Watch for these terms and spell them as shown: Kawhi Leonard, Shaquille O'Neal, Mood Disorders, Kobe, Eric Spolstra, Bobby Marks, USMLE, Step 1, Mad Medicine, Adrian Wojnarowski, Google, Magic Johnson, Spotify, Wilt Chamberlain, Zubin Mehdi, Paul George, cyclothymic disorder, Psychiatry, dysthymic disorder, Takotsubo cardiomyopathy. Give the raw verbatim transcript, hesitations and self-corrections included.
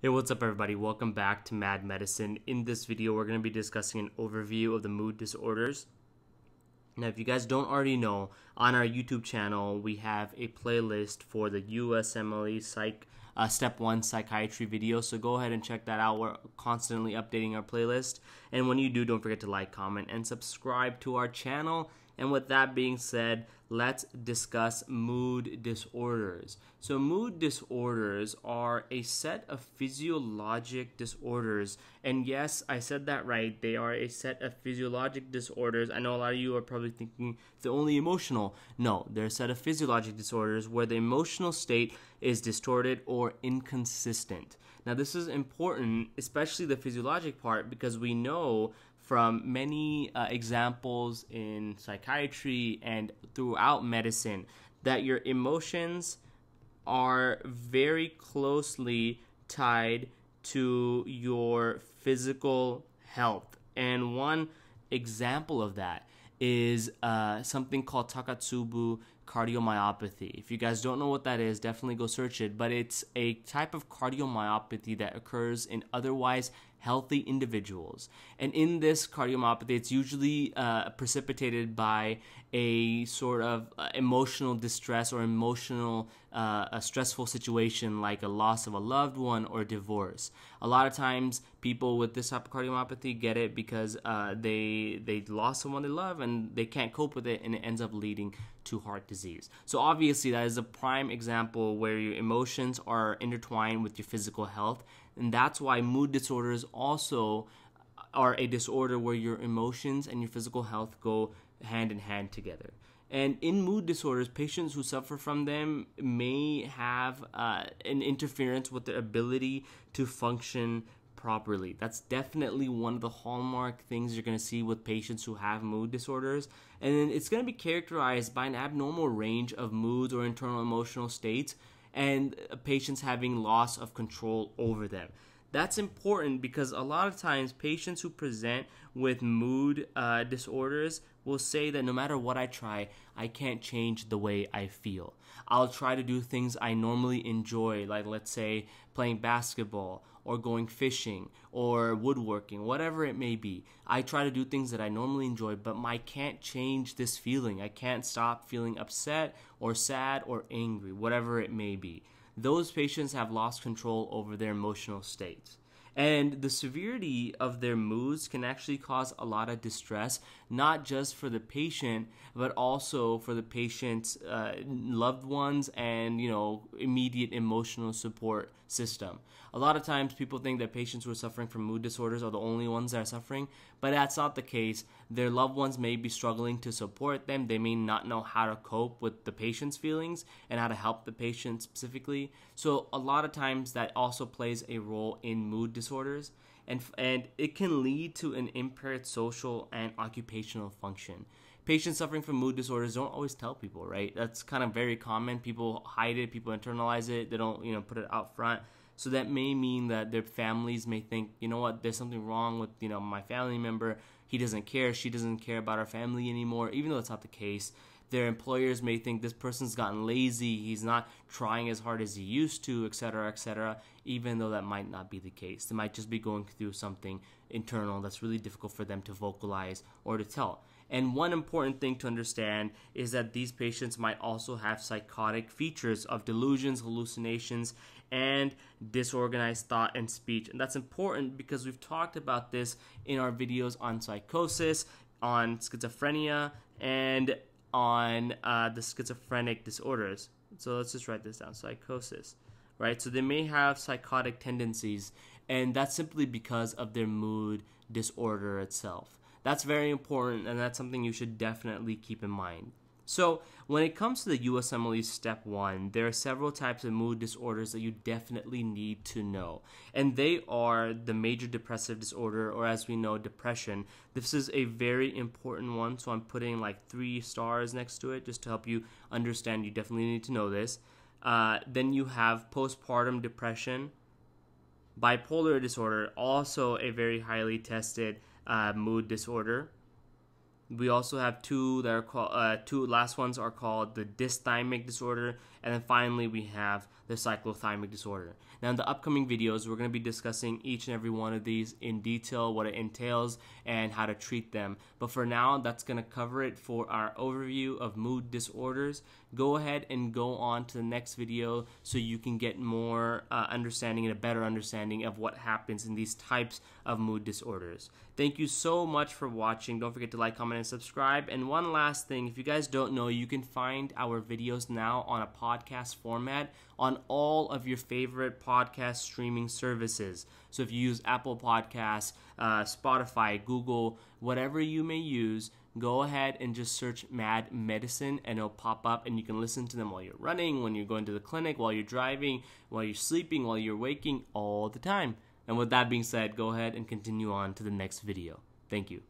Hey, what's up everybody? Welcome back to Mad Medicine. In this video, we're going to be discussing an overview of the mood disorders. Now, if you guys don't already know, on our YouTube channel, we have a playlist for the U S M L E Psych uh, Step one Psychiatry video. So go ahead and check that out. We're constantly updating our playlist. And when you do, don't forget to like, comment, and subscribe to our channel. And with that being said, let's discuss mood disorders. So mood disorders are a set of physiologic disorders. And yes, I said that right. They are a set of physiologic disorders. I know a lot of you are probably thinking it's only emotional. No, they're a set of physiologic disorders where the emotional state is distorted or inconsistent. Now, this is important, especially the physiologic part, because we know from many uh, examples in psychiatry and throughout medicine that your emotions are very closely tied to your physical health. And one example of that is uh, something called Takotsubo cardiomyopathy. If you guys don't know what that is, definitely go search it, but it's a type of cardiomyopathy that occurs in otherwise healthy individuals. And in this cardiomyopathy, it's usually uh, precipitated by a sort of uh, emotional distress or emotional uh, a stressful situation like a loss of a loved one or divorce. A lot of times people with this type of cardiomyopathy get it because uh, they, they lost someone they love and they can't cope with it, and it ends up leading to heart disease. So obviously that is a prime example where your emotions are intertwined with your physical health. And that's why mood disorders also are a disorder where your emotions and your physical health go hand in hand together. And in mood disorders, patients who suffer from them may have uh, an interference with their ability to function properly. That's definitely one of the hallmark things you're going to see with patients who have mood disorders. And then it's going to be characterized by an abnormal range of moods or internal emotional states, and patients having loss of control over them. That's important because a lot of times patients who present with mood uh, disorders will say that no matter what I try, I can't change the way I feel. I'll try to do things I normally enjoy, like let's say playing basketball or going fishing or woodworking, whatever it may be. I try to do things that I normally enjoy, but I can't change this feeling. I can't stop feeling upset or sad or angry, whatever it may be. Those patients have lost control over their emotional states. And the severity of their moods can actually cause a lot of distress, not just for the patient, but also for the patient's uh, loved ones and, you know, immediate emotional support system. A lot of times people think that patients who are suffering from mood disorders are the only ones that are suffering, but that's not the case. Their loved ones may be struggling to support them. They may not know how to cope with the patient's feelings and how to help the patient specifically. So a lot of times that also plays a role in mood disorders. Disorders, and, and it can lead to an impaired social and occupational function. Patients suffering from mood disorders don't always tell people, right? That's kind of very common. People hide it, people internalize it, they don't, you know, put it out front. So that may mean that their families may think, you know what, there's something wrong with, you know, my family member. He doesn't care, she doesn't care about our family anymore, even though it's not the case. Their employers may think this person's gotten lazy, he's not trying as hard as he used to, et cetera, et cetera, even though that might not be the case. They might just be going through something internal that's really difficult for them to vocalize or to tell. And one important thing to understand is that these patients might also have psychotic features of delusions, hallucinations, and disorganized thought and speech. And that's important because we've talked about this in our videos on psychosis, on schizophrenia, and on uh, the schizophrenic disorders. So let's just write this down, psychosis, right? So they may have psychotic tendencies, and that's simply because of their mood disorder itself. That's very important, and that's something you should definitely keep in mind. So when it comes to the U S M L E Step one, there are several types of mood disorders that you definitely need to know. And they are the major depressive disorder, or as we know, depression. This is a very important one, so I'm putting like three stars next to it just to help you understand you definitely need to know this. Uh, then you have postpartum depression, bipolar disorder, also a very highly tested uh, mood disorder. We also have two that are called, uh, two last ones are called the dysthymic disorder And then finally, we have the cyclothymic disorder. Now, in the upcoming videos, we're going to be discussing each and every one of these in detail, what it entails, and how to treat them. But for now, that's going to cover it for our overview of mood disorders. Go ahead and go on to the next video so you can get more uh, understanding and a better understanding of what happens in these types of mood disorders. Thank you so much for watching. Don't forget to like, comment, and subscribe. And one last thing, if you guys don't know, you can find our videos now on a podcast format on all of your favorite podcast streaming services. So if you use Apple Podcasts, uh, Spotify, Google, whatever you may use, go ahead and just search Mad Medicine and it'll pop up, and you can listen to them while you're running, when you're going to the clinic, while you're driving, while you're sleeping, while you're waking, all the time. And with that being said, go ahead and continue on to the next video. Thank you.